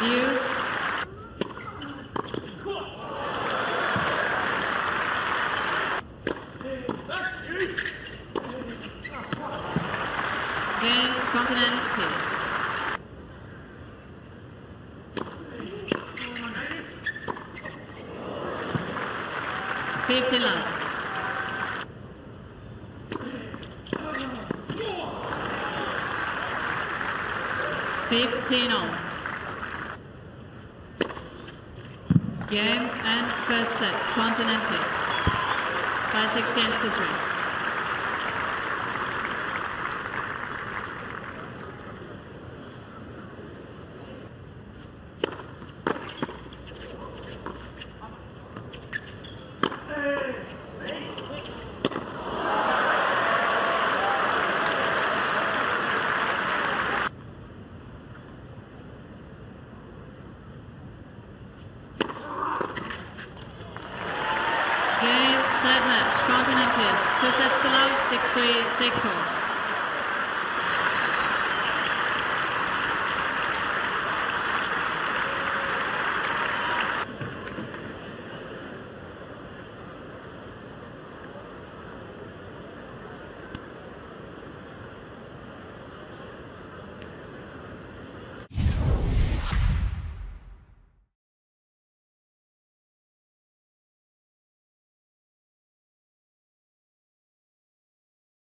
Peers. Game, Kontinen, Peers. Fifteen all. Game and first set, Kontinen, Peers. By 6 games to 3. Match, Kontinen, Peers. 2 sets to love, 6-3, 6-1.